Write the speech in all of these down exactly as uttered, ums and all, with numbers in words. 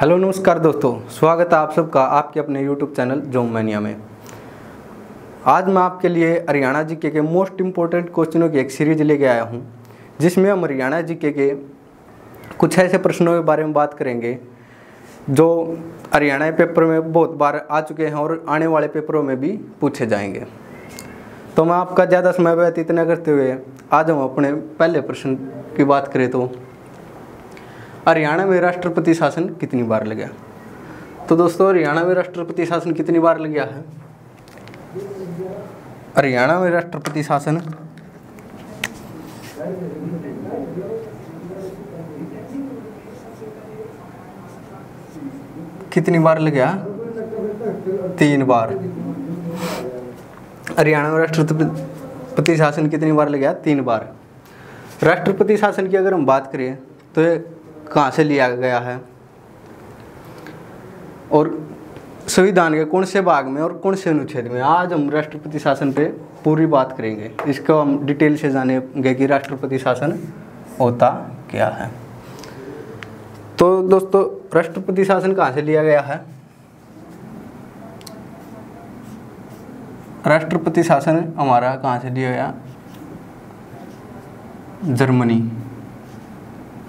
Hello नमस्कार दोस्तों, स्वागत है आप सबका आपके अपने यूट्यूब चैनल जॉबमैनिया में। आज मैं आपके लिए हरियाणा जीके के मोस्ट इम्पोर्टेंट क्वेश्चनों की एक सीरीज लेके आया हूं, जिसमें हम हरियाणा जीके के कुछ ऐसे प्रश्नों के बारे में बात करेंगे जो हरियाणा पेपर में बहुत बार आ चुके हैं और आने वाले पेपरों में भी पूछे जाएंगे। तो मैं आपका ज़्यादा समय व्यतीत न करते हुए आज हम अपने पहले प्रश्न की बात करें तो हरियाणा में राष्ट्रपति शासन कितनी बार लगा। तो दोस्तों, हरियाणा में राष्ट्रपति शासन कितनी बार लगा है? हरियाणा में राष्ट्रपति शासन कितनी बार लगा? तीन बार। हरियाणा में राष्ट्रपति शासन कितनी बार लगा? तीन बार। राष्ट्रपति शासन की अगर हम बात करें तो कहाँ से लिया गया है और संविधान के कौन से भाग में और कौन से अनुच्छेद में, आज हम राष्ट्रपति शासन पे पूरी बात करेंगे। इसको हम डिटेल से जानेंगे कि राष्ट्रपति शासन होता क्या है। तो दोस्तों, राष्ट्रपति शासन कहाँ से लिया गया है? राष्ट्रपति शासन हमारा कहाँ से लिया गया? जर्मनी।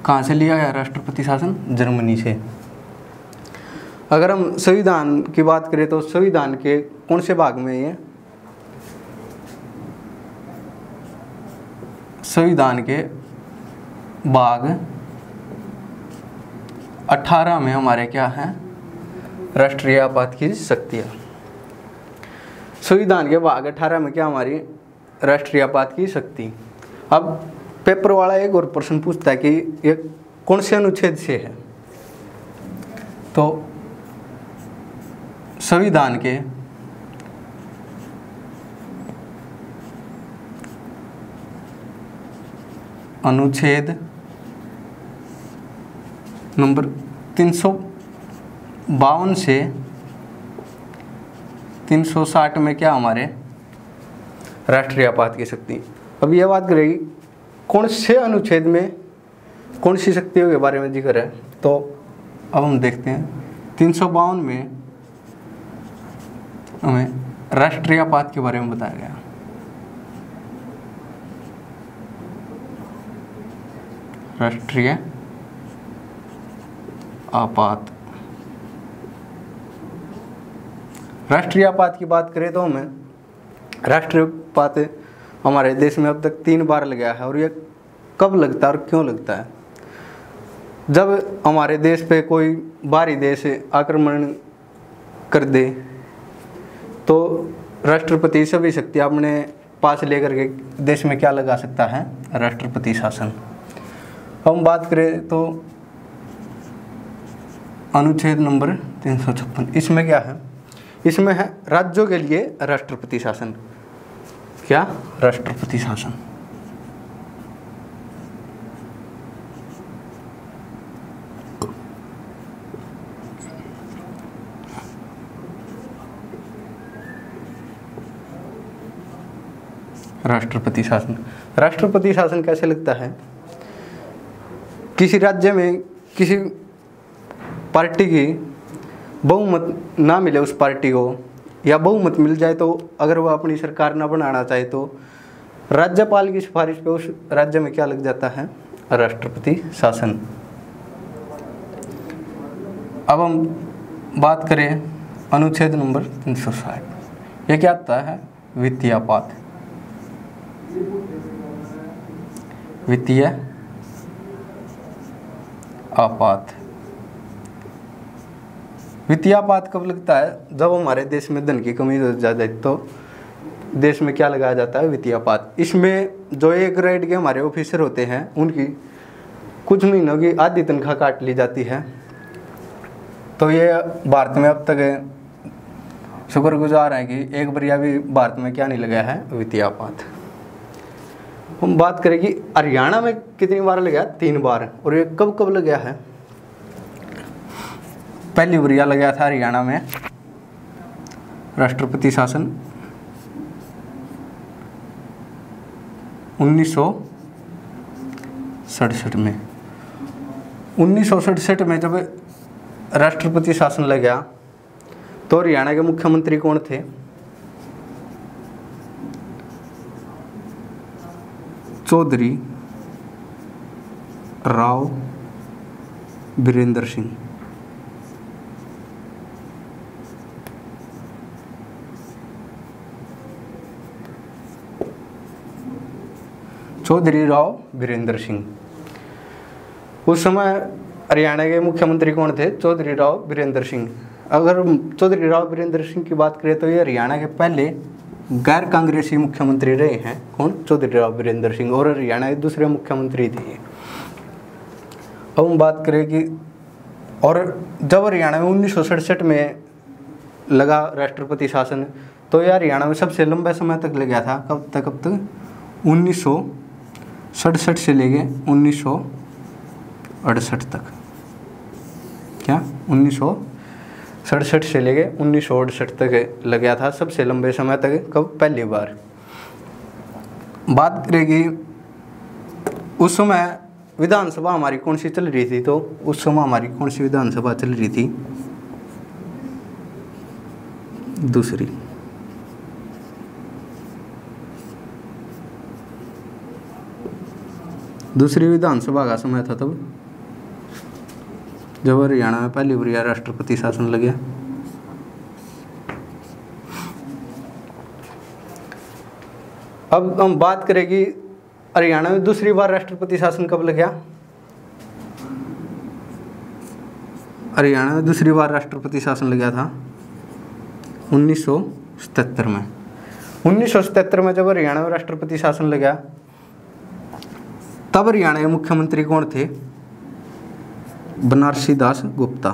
कहाँ से लिया गया राष्ट्रपति शासन? जर्मनी से। अगर हम संविधान की बात करें तो संविधान के कौन से भाग में ये? संविधान के भाग अठारह में हमारे क्या है? राष्ट्रीय आपात की शक्तियाँ। संविधान के भाग अठारह में क्या हमारी? राष्ट्रीय आपात की शक्ति। अब पेपर वाला एक और प्रश्न पूछता है कि ये कौन से अनुच्छेद से है, तो संविधान के अनुच्छेद नंबर तीन सौ बावन से तीन सौ साठ में क्या हमारे? राष्ट्रीय आपात की शक्ति। अब यह बात करेगी कौन से अनुच्छेद में कौन सी शक्तियों के बारे में जिक्र है, तो अब हम देखते हैं तीन सौ बावन में हमें राष्ट्रीय आपात के बारे में बताया गया। राष्ट्रीय आपात राष्ट्रीय आपात की बात करें तो हमें राष्ट्रीय आपात हमारे देश में अब तक तीन बार लगा है। और ये कब लगता है और क्यों लगता है? जब हमारे देश पे कोई बाहरी देश आक्रमण कर दे तो राष्ट्रपति सभी शक्ति अपने पास लेकर के देश में क्या लगा सकता है? राष्ट्रपति शासन। हम बात करें तो अनुच्छेद नंबर तीन सौ छप्पन, इसमें क्या है? इसमें है राज्यों के लिए राष्ट्रपति शासन। क्या? राष्ट्रपति शासन। राष्ट्रपति शासन राष्ट्रपति शासन कैसे लगता है? किसी राज्य में किसी पार्टी की बहुमत ना मिले उस पार्टी को, या बहुमत मिल जाए तो अगर वह अपनी सरकार ना बनाना चाहे तो राज्यपाल की सिफारिश पे उस राज्य में क्या लग जाता है? राष्ट्रपति शासन। अब हम बात करें अनुच्छेद नंबर तीन सौ साठ, ये क्या आता है? वित्तीय आपात। वित्तीय आपात वित्तीय आपात कब लगता है? जब हमारे देश में धन की कमी हो जाती तो देश में क्या लगाया जाता है? वित्तीय आपात। इसमें जो ए ग्रेड के हमारे ऑफिसर होते हैं उनकी कुछ महीनों की आधी तनख्वाह काट ली जाती है। तो ये भारत में अब तक शुक्रगुजार है कि एक बरिया भी भारत में क्या नहीं लगा है? वित्तीय आपात। हम बात करें कि हरियाणा में कितनी बार लगा? तीन बार। और ये कब कब लगा है? पहली बुरिया लगा था हरियाणा में राष्ट्रपति शासन उन्नीस सौ सड़सठ में। उन्नीस सौ सड़सठ में जब राष्ट्रपति शासन लग गया तो हरियाणा के मुख्यमंत्री कौन थे? चौधरी राव वीरेंद्र सिंह। चौधरी राव वीरेंद्र सिंह। उस समय हरियाणा के मुख्यमंत्री कौन थे? चौधरी राव वीरेंद्र सिंह। अगर चौधरी राव वीरेंद्र सिंह की बात करें तो ये हरियाणा के पहले गैर कांग्रेसी मुख्यमंत्री रहे हैं। कौन? चौधरी राव वीरेंद्र सिंह, और हरियाणा के दूसरे मुख्यमंत्री थे। अब हम बात करें कि और जब हरियाणा में उन्नीस सौ सड़सठ में लगा राष्ट्रपति शासन तो यह हरियाणा में सबसे लंबे समय तक लग गया था। कब तक? कब तक? उन्नीस सौ सड़सठ से ले गए उन्नीस सौ अड़सठ तक। क्या? उन्नीस सौ सड़सठ से ले गए उन्नीस सौ अड़सठ तक लग गया था सबसे लंबे समय तक। कब? पहली बार। बात करेगी उस समय विधानसभा हमारी कौन सी चल रही थी, तो उस समय हमारी कौन सी विधानसभा चल रही थी? दूसरी। दूसरी विधानसभा का समय था तब जब हरियाणा में पहली बार राष्ट्रपति शासन लग गया। अब हम बात करेंगे हरियाणा में दूसरी बार राष्ट्रपति शासन कब लग गया? हरियाणा में दूसरी बार राष्ट्रपति शासन लग गया था उन्नीस सौ सतहत्तर में। उन्नीस सौ सतहत्तर में जब हरियाणा में राष्ट्रपति शासन लग गया तब हरियाणा के मुख्यमंत्री कौन थे? बनारसीदास गुप्ता।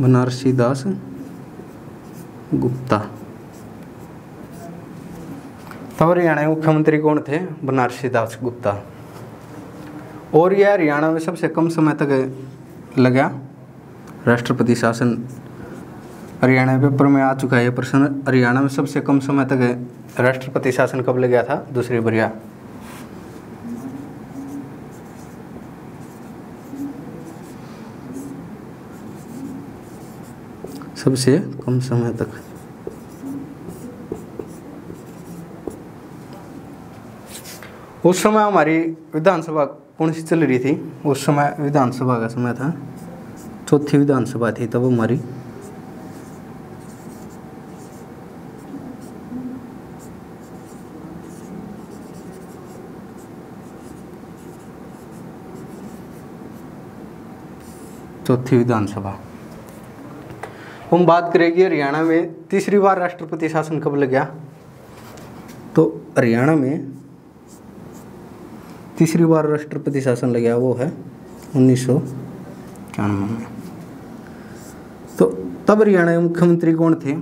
बनारसीदास गुप्ता। तब हरियाणा के मुख्यमंत्री कौन थे? बनारसीदास गुप्ता। और यह हरियाणा में सबसे कम समय तक लगा राष्ट्रपति शासन। हरियाणा पेपर में आ चुका है प्रश्न, हरियाणा में सबसे कम समय तक राष्ट्रपति शासन कब लग गया था? दूसरी बढ़िया। सबसे कम समय तक। उस समय हमारी विधानसभा कौन सी चल रही थी? उस समय विधानसभा का समय था चौथी विधानसभा थी तब हमारी। चौथी विधानसभा। हम बात करेंगे हरियाणा में तीसरी बार राष्ट्रपति शासन कब लग गया, तो हरियाणा में तीसरी बार राष्ट्रपति शासन लग गया वो है उन्नीस सौ इक्यानवे में। तो तब हरियाणा के मुख्यमंत्री कौन थे?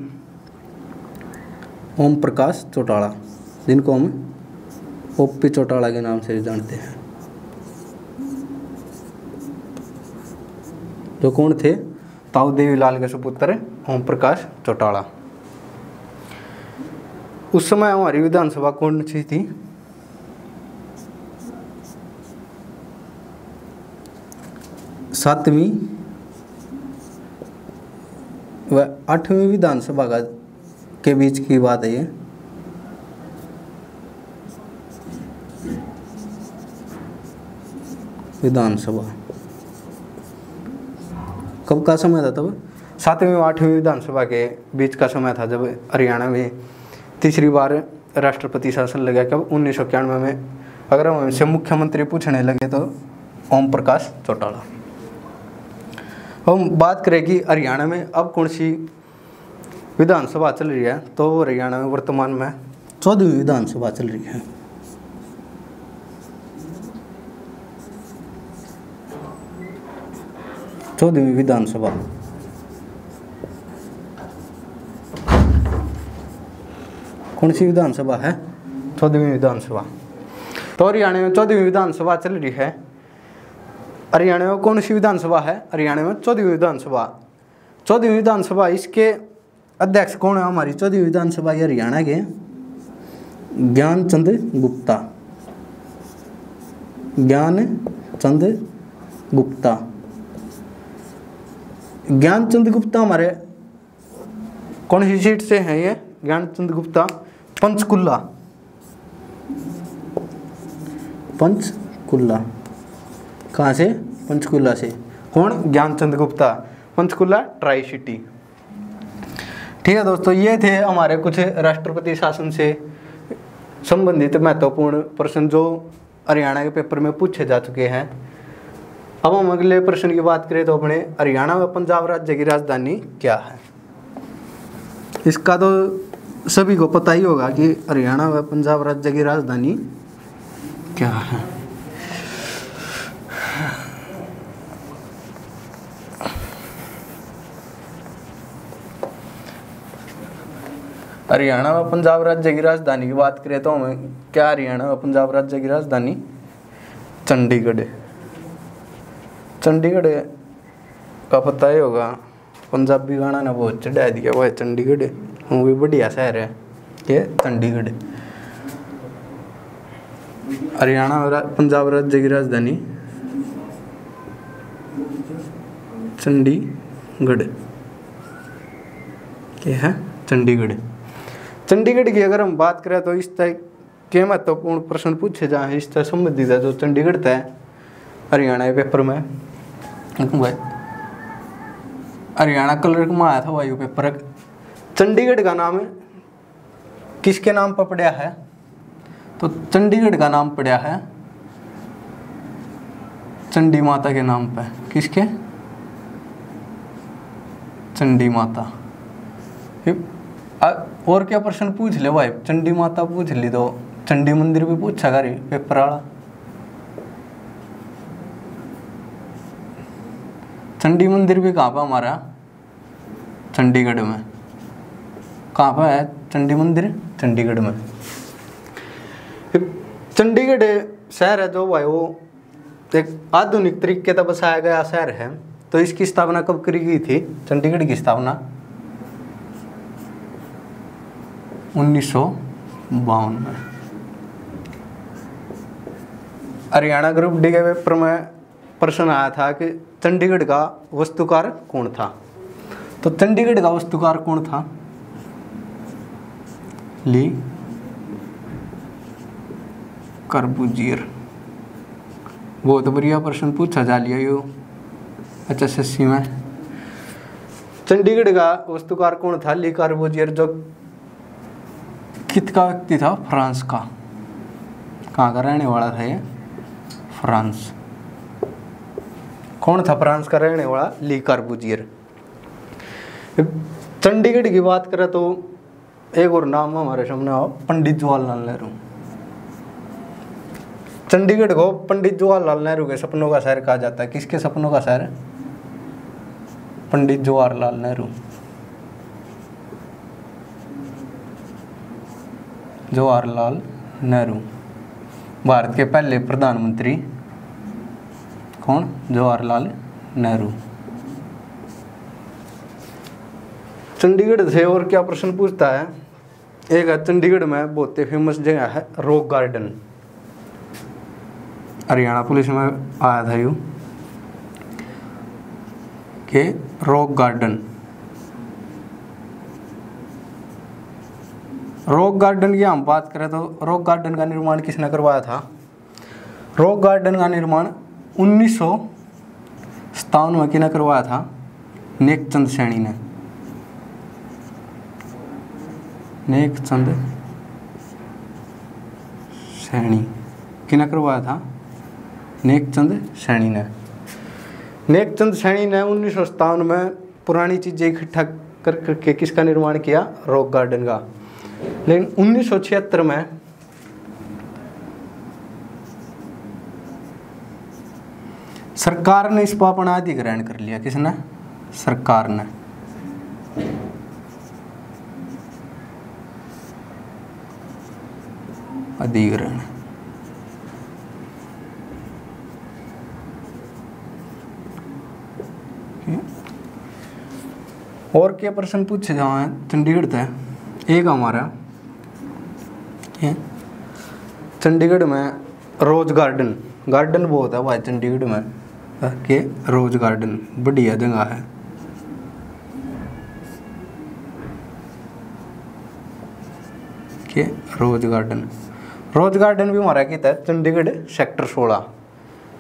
ओम प्रकाश चौटाला, जिनको हम ओपी चौटाला के नाम से जानते हैं। जो कौन थे? ताऊ देवीलाल के सुपुत्र ओम प्रकाश चौटाला। उस समय हमारी विधानसभा कौन सी थी? सातवीं व आठवीं विधानसभा के बीच की बात है ये। विधानसभा कब का समय था तब? सातवीं और आठवीं विधानसभा के बीच का समय था जब हरियाणा में तीसरी बार राष्ट्रपति शासन लगा। कब? उन्नीस सौ इक्यानवे में। अगर हम इनसे मुख्यमंत्री पूछने लगे तो ओम प्रकाश चौटाला। हम बात करेंगे हरियाणा में अब कौन सी विधानसभा चल रही है, तो हरियाणा में वर्तमान में चौदहवीं विधानसभा चल रही है। चौदहवीं विधानसभा। कौन सी विधानसभा है? चौदहवीं विधानसभा। तो हरियाणा में चौदहवीं विधानसभा चल रही है। हरियाणा में कौन सी विधानसभा है? हरियाणा में चौदहवीं विधानसभा। चौदहवीं विधानसभा इसके अध्यक्ष कौन है? हमारी चौदहवीं विधानसभा हरियाणा के ज्ञान चंद गुप्ता, ज्ञान चंद गुप्ता ज्ञान चंद गुप्ता हमारे कौन सी सीट से हैं? ये ज्ञान चंद गुप्ता पंचकुला, पंचकुला कहाँ से? पंचकुला से। कौन? Gyan Chand Gupta, Panchkula tri city. ठीक है दोस्तों, ये थे हमारे कुछ राष्ट्रपति शासन से संबंधित महत्वपूर्ण प्रश्न जो हरियाणा के पेपर में पूछे जा चुके हैं। अब हम अगले प्रश्न की बात करें तो अपने हरियाणा व पंजाब राज्य की राजधानी क्या है? इसका तो सभी को पता ही होगा कि हरियाणा व पंजाब राज्य की राजधानी क्या है। हरियाणा व पंजाब राज्य की राजधानी की बात करें तो हमें क्या हरियाणा व पंजाब राज्य की राजधानी चंडीगढ़, चंडीगढ़ का पता ही होगा। पंजाबी गाना ना बहुत चढ़ा दिया वो है चंडीगढ़, वो भी बढ़िया शहर है ये चंडीगढ़। हरियाणा व पंजाब राज्य की राजधानी चंडीगढ़, क्या है? चंडीगढ़। चंडीगढ़ की अगर हम बात करें तो इस तरह के महत्वपूर्ण प्रश्न पूछे जाए इस तरह संबंधित है जो चंडीगढ़ तय हरियाणा के पेपर में। हरियाणा कलर में आया था वायु पेपर। चंडीगढ़ का नाम किसके नाम पर पड़ा है? तो चंडीगढ़ का नाम पड़ा है चंडी माता के नाम पर। किसके? चंडी माता। और क्या प्रश्न पूछ ले भाई? चंडी माता पूछ ली तो चंडी मंदिर भी पूछा करी पेपर वाला। चंडी मंदिर भी कहाँ पर? हमारा चंडीगढ़ में। कहाँ पर है चंडी मंदिर? चंडीगढ़ में। चंडीगढ़ शहर है जो भाई वो एक आधुनिक तरीके से बसाया गया शहर है। तो इसकी स्थापना कब करी गई थी? चंडीगढ़ की स्थापना उन्नीस सौ बावन में। हरियाणा ग्रुप डी के पेपर में प्रश्न आया था कि चंडीगढ़ का वस्तुकार कौन था? तो चंडीगढ़ का वस्तुकार कौन था? Le Corbusier. बहुत बढ़िया प्रश्न पूछा जा लिया यो एच एस एस सी में। चंडीगढ़ का वस्तुकार कौन था? ली कार्बुजियर, जो किसका व्यक्ति था? फ्रांस का। कहाँ का रहने वाला था ये? फ्रांस। कौन था फ्रांस का रहने वाला? ली कार्बुजियर। चंडीगढ़ की बात करें तो एक और नाम हमारे सामने आओ, पंडित जवाहरलाल नेहरू। चंडीगढ़ को पंडित जवाहरलाल नेहरू के सपनों का शहर कहा जाता है। किसके सपनों का शहर? पंडित जवाहरलाल नेहरू। जवाहरलाल नेहरू भारत के पहले प्रधानमंत्री कौन? जवाहरलाल नेहरू। चंडीगढ़ से और क्या प्रश्न पूछता है? एक है चंडीगढ़ में बहुत ही फेमस जगह है रॉक गार्डन। हरियाणा पुलिस में आया था यू के रॉक गार्डन। रॉक गार्डन की हम बात करें तो रॉक गार्डन का निर्माण किसने करवाया था? रॉक गार्डन का निर्माण उन्नीस सौ सतावन में करवाया था नेक चंद सैनी ने। नेक चंद सैनी किने करवाया था? नेक चंद सैनी ने। नेक चंद सैनी ने उन्नीस सौ सतावन में पुरानी चीजें इकट्ठा कर करके किसका निर्माण किया? रॉक गार्डन का। लेकिन उन्नीस सौ छिहत्तर में सरकार ने इस पर अपना अधिग्रहण कर लिया। किसने? सरकार ने। अधिग्रहण और क्या प्रश्न पूछे जाए चंडीगढ़ से? एक हमारा हैं। चंडीगढ़ में रोज गार्डन, गार्डन बहुत है भाई चंडीगढ़ में के, रोज गार्डन बढ़िया जगह है। के रोज गार्डन, रोज गार्डन भी हमारा कितना है चंडीगढ़ सेक्टर सोलह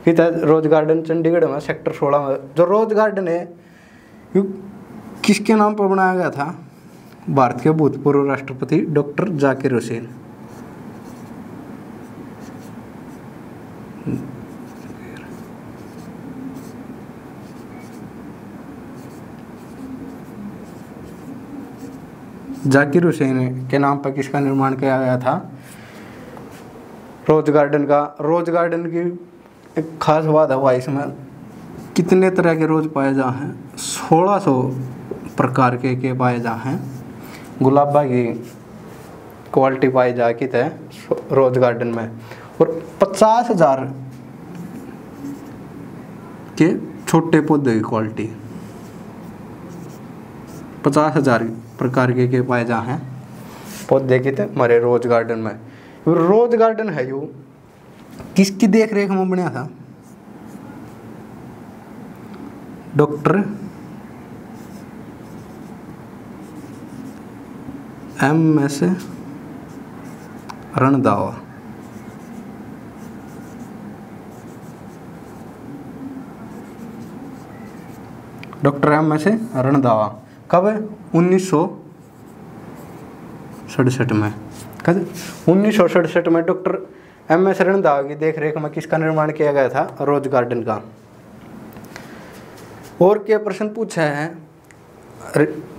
कितना है रोज गार्डन चंडीगढ़ में सेक्टर सोलह में। जो रोज गार्डन है ये किसके नाम पर बनाया गया था? भारत के भूतपूर्व राष्ट्रपति डॉक्टर जाकिर हुसैन, जाकिर हुसैन के नाम पर किसका निर्माण किया गया था रोज गार्डन का। रोज गार्डन की एक खास बात है इसमें कितने तरह के रोज पाए जा हैं, सोलह सौ प्रकार के के पाए जा हैं। गुलाबा की क्वालिटी पाई जा कि तय रोज गार्डन में, और पचास हजार के छोटे पौधे की क्वालिटी, पचास हजार प्रकार के के पाए जा हैं पौधे के थे हमारे रोज गार्डन में। रोज गार्डन है यू किसकी देख रेख में बनाया था? डॉक्टर एम एस रण दावा, डॉक्टर एम एस रण दावा। कब? उन्नीस सौ सड़सठ में। कब? उन्नीस सौ सड़सठ में डॉक्टर एम एस रण दावा की देख रेख में किसका निर्माण किया गया था? रोज गार्डन का। और क्या प्रश्न पूछा है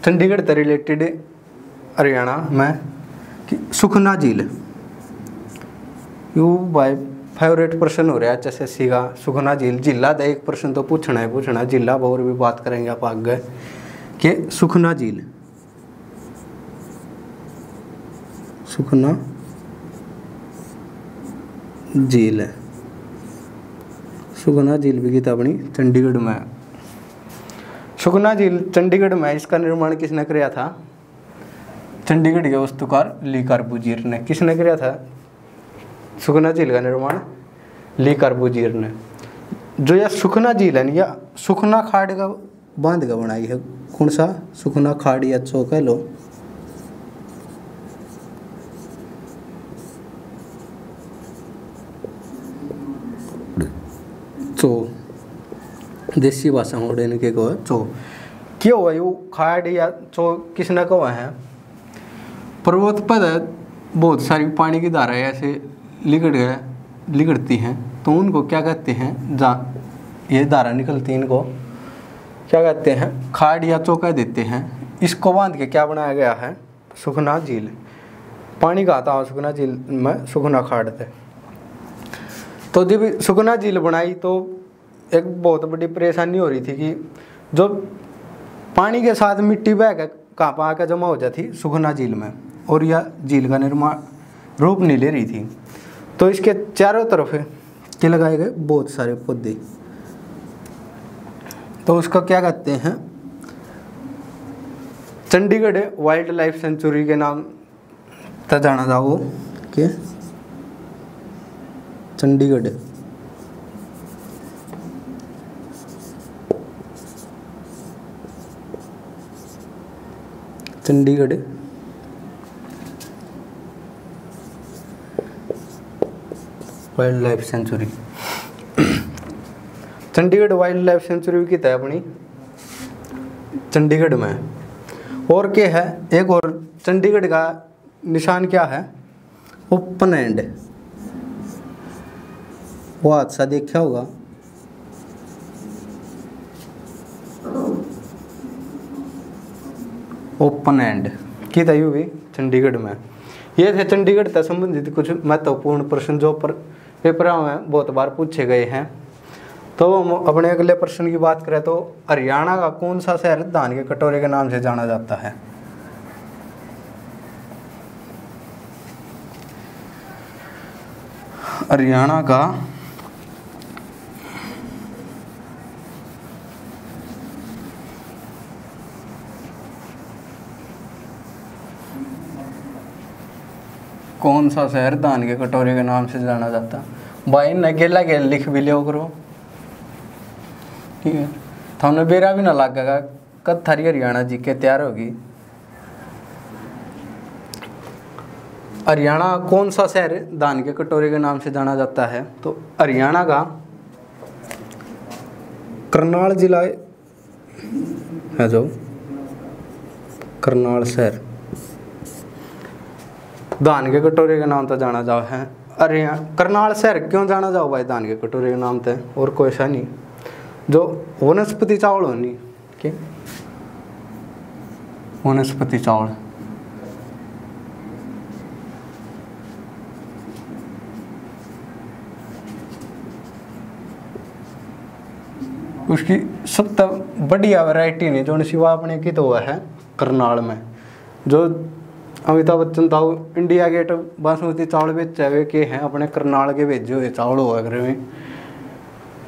चंडीगढ़ से रिलेटेड हरियाणा में कि सुखना झील, यू भाई फेवरेट प्रश्न हो रहा है एच एस एस सी का। सुखना झील जिला का एक प्रश्न तो पूछना है पूछना जिला, और भी बात करेंगे आप आगे के सुखना झील, सुखना झील, सुखना झील भी किताब अपनी चंडीगढ़ में। सुखना झील चंडीगढ़ में, इसका निर्माण किसने किया था? चंडीगढ़ के वास्तुकार ली कार्बुजियर ने। किसने किया था सुखना झील का निर्माण? ली कार्बुजियर ने। जो यह सुखना झील है या सुखना खाड़ का बांध का बनाई है, कौन सा सुखना खाड़ या चौक है लो, तो देसी भाषा में उड़ने के कहो चो क्यों हुआ यू खाड़ या चो किसने कहो है? पर्वत पर बहुत सारी पानी की धाराएं ऐसे लिगड़ गए लिगड़ती हैं तो उनको क्या कहते हैं? जा ये धारा निकलती इनको क्या कहते हैं? खाड़ या चौका देते हैं। इसको बांध के क्या बनाया गया है? सुखना झील। पानी का आता है सुखना झील में सुखना खाड़ थे। तो जब सुखना झील बनाई तो एक बहुत बड़ी परेशानी हो रही थी कि जो पानी के साथ मिट्टी बह के कहाँ पर आकर जमा हो जाती सुखना झील में, और यह झील का निर्माण रूप नहीं ले रही थी। तो इसके चारों तरफ के लगाए गए बहुत सारे पौधे, तो उसका क्या कहते हैं? चंडीगढ़ वाइल्ड लाइफ सेंचुरी के नाम से जाना था वो के Chandigarh Chandigarh wildlife sanctuary. Chandigarh wildlife sanctuary भी कितना है अपनी चंडीगढ़ में। और क्या है एक और चंडीगढ़ का निशान क्या है? ओपन एंड, वो हादसा देखा होगा ओपन एंड की था भी चंडीगढ़ में। ये थे चंडीगढ़ से संबंधित कुछ महत्वपूर्ण प्रश्न जो पर पेपरों में बहुत बार पूछे गए हैं। तो हम अपने अगले प्रश्न की बात करें तो हरियाणा का कौन सा शहर धान के कटोरे के नाम से जाना जाता है? हरियाणा का कौन सा शहर धान के कटोरे के नाम से जाना जाता? भाई नकेला के लिख भी लियो करो, ठीक है, थाने बेरा भी ना लगेगा। कद थारी हरियाणा जी के तैयार होगी। हरियाणा कौन सा शहर धान के कटोरे के नाम से जाना जाता है? तो हरियाणा का करनाल जिला है जो करनाल शहर धान के कटोरे के नाम से जाना जाओ है। अरे करनाल शहर क्यों जाना जाओ भाई धान के कटोरे के नाम से? और कोई ऐसा नहीं, जो वनस्पति चावल होनी के वनस्पति चावल उसकी सब तक बढ़िया वैरायटी नहीं जो सिवा अपने की तो हुआ है करनाल में। जो अमिताभ बच्चन ताऊ इंडिया गेट बासमती चावल बेचे हुए के हैं अपने करनाल के भेजे हुए चावल हुआ घर में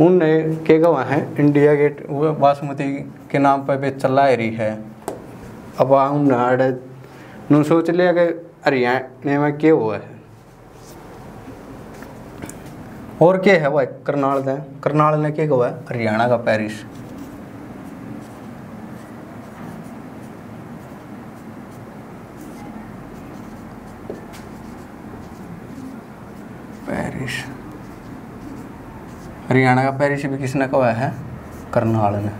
उन के गवा है इंडिया गेट वो बासमती के नाम पर बेच चला रही है। अब उन न सोच लिया कि हरियाणा में क्या हुआ है और क्या है भाई करनाल ने। करनाल ने क्या गवा है? हरियाणा का पेरिस। पेरिस हरियाणा का पेरिस भी किसने कहा है? करनाल ने।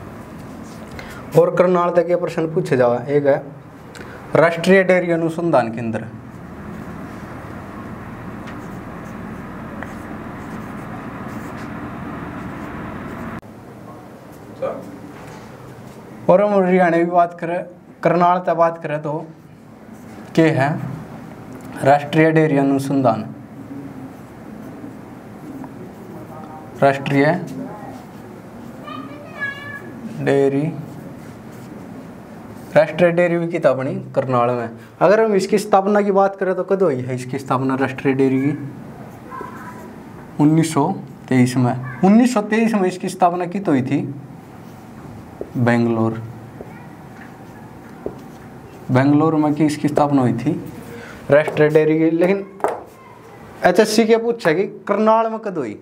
और करनाल तक ये प्रश्न पूछे जावा, एक है राष्ट्रीय डेयरी अनुसंधान केंद्र। और हम हरियाणा की बात करें करनाल तक बात करें तो क्या है? राष्ट्रीय डेयरी अनुसंधान राष्ट्रीय डेयरी राष्ट्रीय डेयरी की स्थापना करनाल में। अगर हम इसकी स्थापना की बात करें तो कब हुई है इसकी स्थापना राष्ट्रीय डेयरी की? उन्नीस सौ तेईस में। उन्नीस सौ तेईस में इसकी स्थापना की तो हुई थी बेंगलोर बेंगलोर में की इसकी स्थापना हुई थी राष्ट्रीय डेयरी की। लेकिन एच एस सी के पूछा कि करनाल में कब हुई,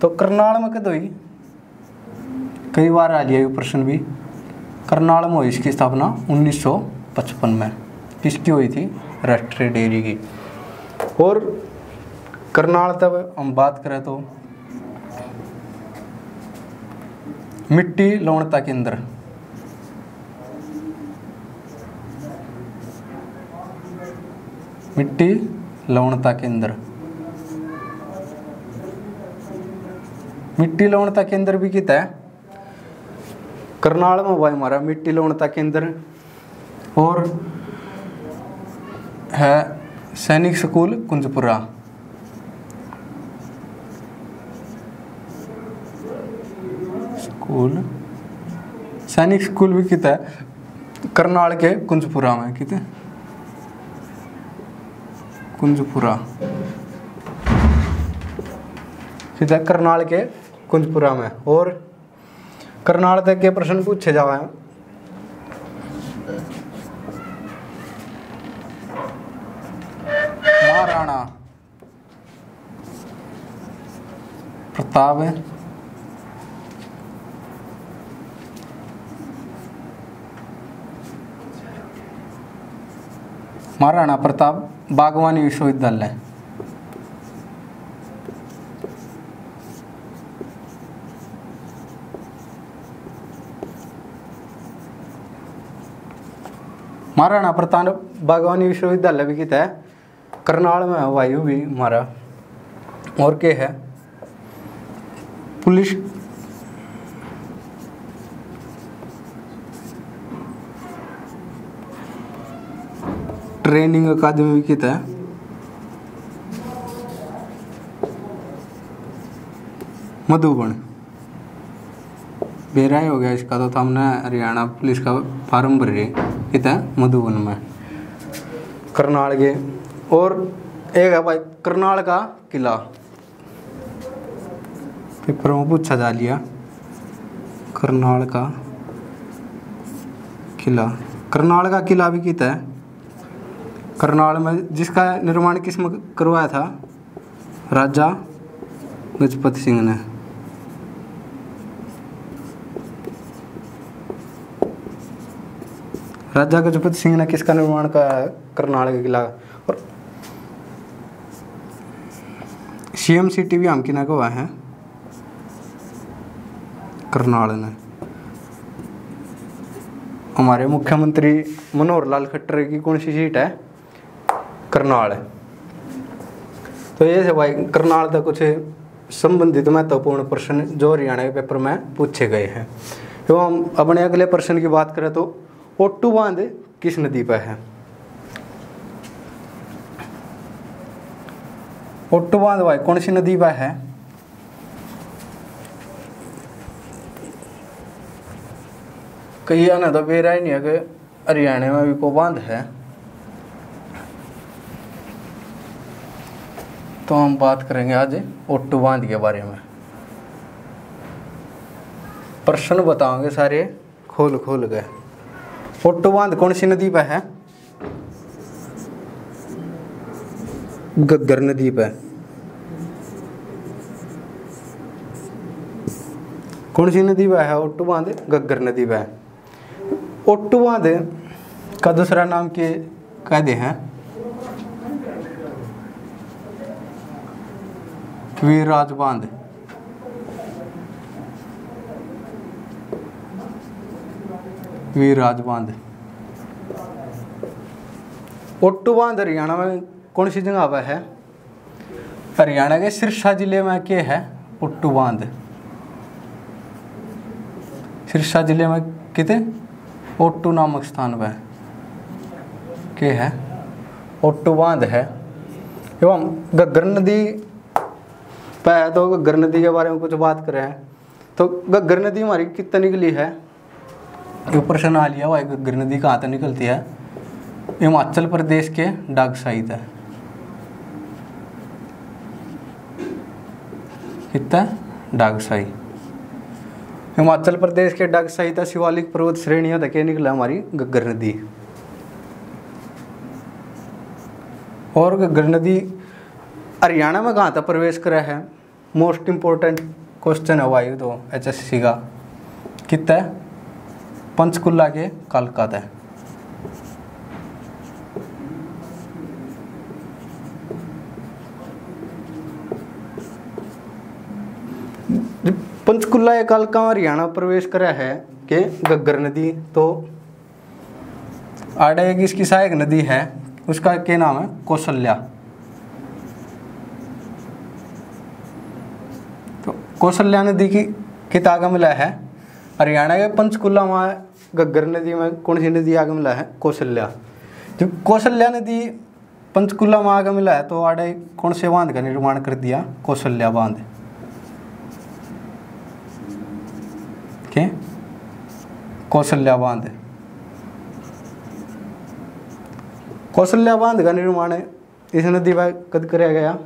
तो करनाल में कद हुई? कई बार आ गया प्रश्न भी। करनाल में हुई इसकी स्थापना उन्नीस सौ पचपन में। किसकी हुई थी? राष्ट्रीय डेयरी की। और करनाल तब हम बात करें तो मिट्टी लवणता केंद्र मिट्टी लवणता केंद्र मिट्टी लवणता केंद्र भी कितना है? करनाल में भाई हमारा मिट्टी लवणता केंद्र। और है सैनिक स्कूल कुंजपुरा। स्कूल सैनिक स्कूल भी कितना है? करनाल के कुंजपुरा में। कितना? कुंजपुरा कितना? करनाल के कुंजपुरा में। और करनाल तक के प्रश्न पूछे जावा है। महाराणा प्रताप महाराणा प्रताप बागवानी विश्वविद्यालय। महाराणा प्रताप बागवानी विश्वविद्यालय भी कितना है? करनाल में वायु भी हमारा। और क्या है? पुलिस ट्रेनिंग अकादमी भी कितना है? मधुबन। बेराय हो गया इसका तो हमने हरियाणा पुलिस का फार्म भर रहे कितना है? मधुबन में। करनाल के और एक है भाई करनाल का किला। पेपर में पूछा जा लिया करनाल का किला। करनाल का किला भी कितना है? करनाल में, जिसका निर्माण किसने करवाया था? राजा गजपत सिंह ने। राजा गजपत सिंह ने किसका निर्माण कराया? करनाल का किला। और सीएम सिटी भी हम किना को है करनाल ने। हमारे मुख्यमंत्री मनोहर लाल खट्टर की कौन सी सीट है? करनाल है। तो ये है भाई करनाल का कुछ संबंधित महत्वपूर्ण प्रश्न जो हरियाणा के पेपर में पूछे गए हैं। एवं अपने अगले प्रश्न की बात करें तो ओटू बांध किस नदी पर है? ओटू बांध भाई कौन सी नदी पर है? कहीं आना तो बेरा ही नहीं है कि हरियाणा में भी को बांध है। तो हम बात करेंगे आज ओटू बांध के बारे में। प्रश्न बताओगे सारे खोल खोल के। ओटू बांध कौन सी नदी पे है? घग्गर नदी पे। कौन सी नदी पे है ओटू बांध? घग्गर नदी पे। ओटू बांध का दूसरा नाम के कायदे हैं? वीरराज बांध। वीरराज बांध। ओटू बांध हरियाणा में कौन सी जगह पर है? हरियाणा के सिरसा जिले में के है ओटू बांध। सिरसा जिले में कितने ओटू नामक स्थान पर के है ओटू बांध है। एवं घग्गर नदी पर है तो घग्गर नदी के बारे में कुछ बात करें तो घग्गर नदी हमारी कितनी निकली है? ये प्रश्न आ लिया भाई। घग्गर नदी कहाँ तक निकलती है? हिमाचल प्रदेश के डागसाई तक। कितना? डागसाई। हिमाचल प्रदेश के डागसाई तक शिवालिक पर्वत श्रेणियां तक निकला हमारी घग्गर नदी। और घग्गर नदी हरियाणा में कहाँ तक प्रवेश करा है? मोस्ट इम्पोर्टेंट क्वेश्चन है भाई तो एच एस सी का। कितना? पंचकुला के कालका तक। पंचकुला या कालका हरियाणा प्रवेश करा है के घग्गर नदी। तो आड़े एक इसकी सहायक नदी है उसका क्या नाम है? कौशल्या। तो कौशल्या नदी की कितना आगे मिला है? हरियाणा के पंचकुला में घग्गर नदी में कौन सी नदी आगे मिला है? कौशल्या। जब कौशल्या नदी पंचकुला में आगे मिला है तो आड़े कौन से बांध का निर्माण कर दिया? कौशल्या बांध। के कौशल्या बांध। कौशल्या बांध का निर्माण इस नदी पर कद कराया गया?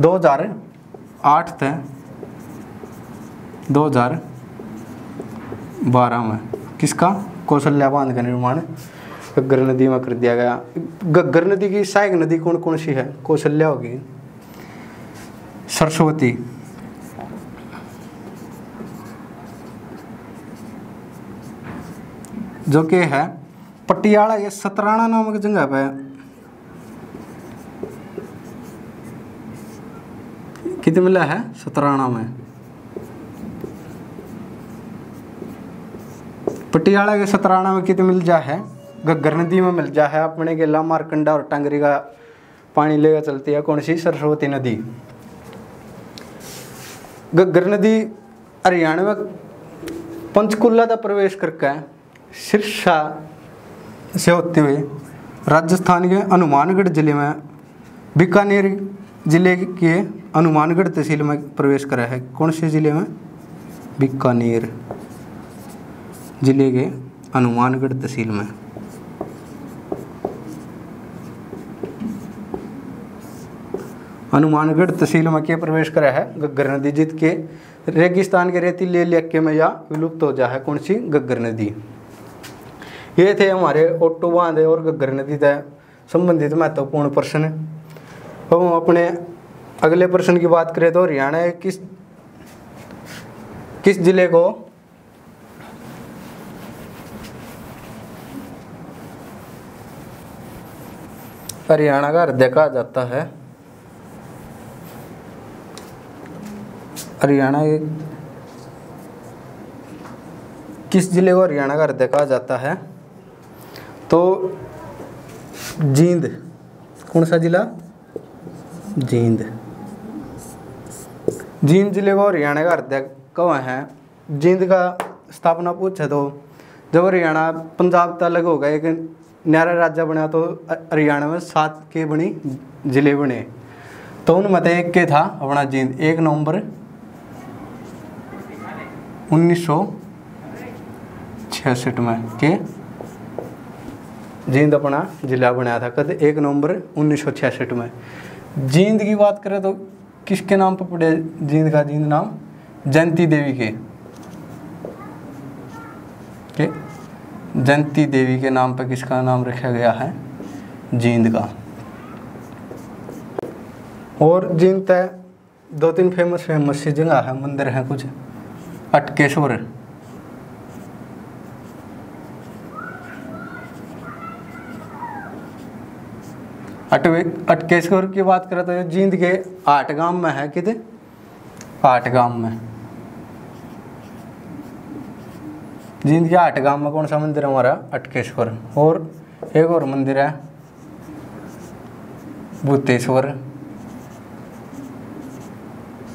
दो हज़ार आठ तक दो हज़ार बारह में। किसका? कौशल्या बांध का निर्माण घग्गर नदी में कर दिया गया। घग्गर नदी की सहायक नदी कौन कौन सी है? कौशल्या होगी, सरस्वती, जो कि है पटियाला या सतराणा नामक जगह पे कितने मिला है? सतराणा में। पटियाला के सतराणा में कितने मिल जा है? घग्गर नदी में मिल जा है। अपने के ला मारकंडा और टांगरी का पानी लेकर चलती है कौन सी? सरस्वती नदी। घग्गर नदी हरियाणा में पंचकुला का प्रवेश करके सिरसा से होते हुए राजस्थान के हनुमानगढ़ जिले में बीकानेर जिले के हनुमानगढ़ तहसील में प्रवेश करा है। कौन से जिले में? बीकानेर जिले के हनुमानगढ़ तहसील में। हनुमानगढ़ तहसील में के प्रवेश करा है घग्गर नदी, जीत के रेगिस्तान के रेतीले इलाके में या विलुप्त हो जा है कौन सी? घग्गर नदी। ये थे हमारे ओटू बांध और घग्गर नदी तय संबंधित महत्वपूर्ण प्रश्न है। अब हम अपने अगले प्रश्न की बात करें तो हरियाणा के किस किस जिले को हरियाणा का हृदय कहा जाता है? हरियाणा किस जिले को हरियाणा का हृदय कहा जाता है? तो जींद। कौन सा जिला? जींद। जींद जिले को हरियाणा का हृदय कहाँ है? जींद का स्थापना पूछे तो जब हरियाणा पंजाब से अलग होगा, एक न्यारा राज्य बना, तो हरियाणा में सात के बनी जिले बने, तो उनमें से एक के था अपना जींद। एक नवंबर उन्नीस सौ छियासठ में के जींद अपना जिला बनाया था। कद एक नवंबर उन्नीस सौ छियासठ में। जींद की बात करें तो किसके नाम पर पड़े जींद का? जींद नाम जयंती देवी के के जयंती देवी के नाम पर किसका नाम रखा गया है? जींद का। और जींद तय दो तीन फेमस फेमस सी जगह है, मंदिर है कुछ। अटकेश्वर, अटवे अटकेश्वर की बात करें तो जींद के आठ गांव में है। कितने? आठ गांव में। जींद के आठ गांव में कौन सा मंदिर है हमारा? अटकेश्वर। और एक और मंदिर है भूतेश्वर,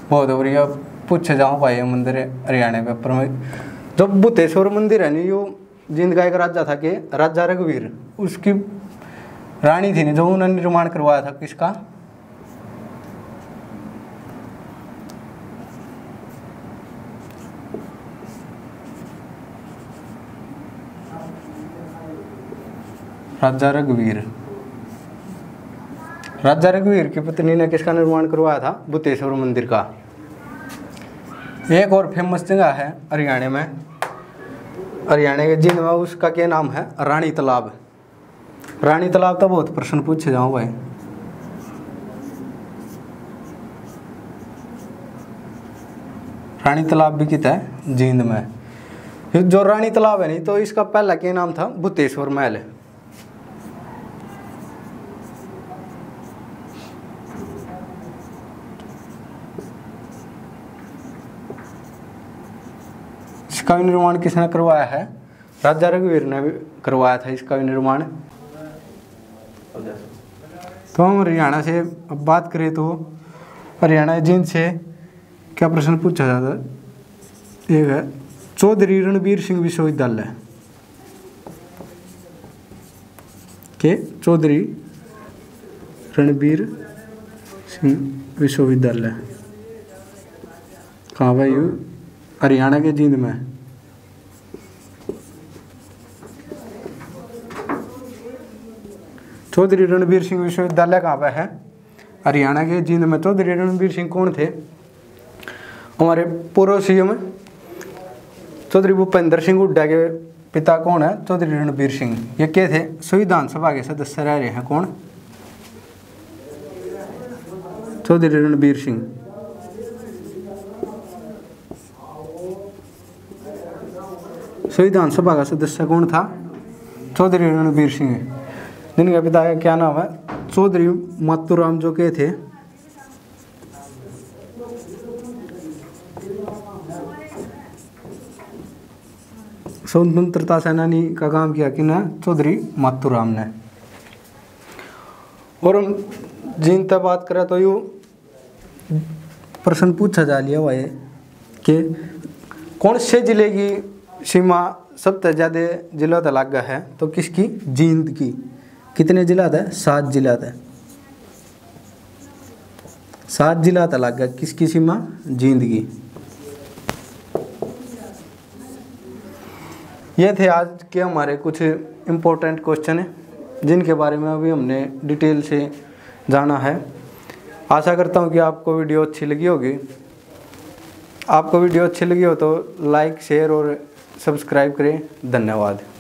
बहुत बढ़िया पूछे जाओ भाई। ये मंदिर हरियाणा पेपर में जब भूतेश्वर मंदिर है ना, यो जींद का एक राजा था कि राजा रघुवीर, उसकी रानी थी ने जो उन्होंने निर्माण करवाया था किसका? राजा रघुवीर। राजा रघुवीर की पत्नी ने किसका निर्माण करवाया था? भूतेश्वर मंदिर का। एक और फेमस जगह है हरियाणा में, हरियाणा के जींद में, उसका क्या नाम है? रानी तालाब। रानी तालाब तो बहुत प्रश्न पूछे जाओ भाई। रानी तालाब भी कितना है? जींद में। जो रानी तालाब है नहीं, तो इसका पहला क्या नाम था? भूतेश्वर महल। इसका निर्माण किसने करवाया है? राजा रघुवीर ने भी करवाया था इसका निर्माण। तो हम हरियाणा से अब बात करें तो हरियाणा जींद से क्या प्रश्न पूछा जाता है? एक है चौधरी रणबीर सिंह विश्वविद्यालय के, चौधरी रणबीर सिंह विश्वविद्यालय कहाँ भाई? हरियाणा के जींद में। चौधरी रणबीर सिंह विश्वविद्यालय कहाँ पर है? हरियाणा के जींद में। चौधरी रणबीर सिंह कौन थे? हमारे पूर्व सीएम चौधरी भूपेंद्र सिंह हुड्डा के पिता कौन है? चौधरी रणबीर सिंह। ये क्या थे? संविधान सभा के सदस्य रह रहे हैं। कौन? चौधरी रणबीर सिंह। संविधान सभा का सदस्य कौन था? चौधरी रणबीर सिंह। जिनका पिता का क्या नाम है? चौधरी मातूराम। जो के थे स्वतंत्रता सेनानी का काम किया कि ना? चौधरी मातूराम ने। और हम जींद तक बात करें तो यू प्रश्न पूछा जा लिया हुआ है कि कौन से जिले की सीमा सबसे ज़्यादा जिलों तक लाग है? तो किसकी? जींद की। कितने जिला था? सात जिला था। सात जिला था लाग गया। किसकी सीमा? जींद की। ये थे आज के हमारे कुछ इम्पोर्टेंट क्वेश्चन हैं, जिनके बारे में अभी हमने डिटेल से जाना है। आशा करता हूँ कि आपको वीडियो अच्छी लगी होगी। आपको वीडियो अच्छी लगी हो तो लाइक, शेयर और सब्सक्राइब करें। धन्यवाद।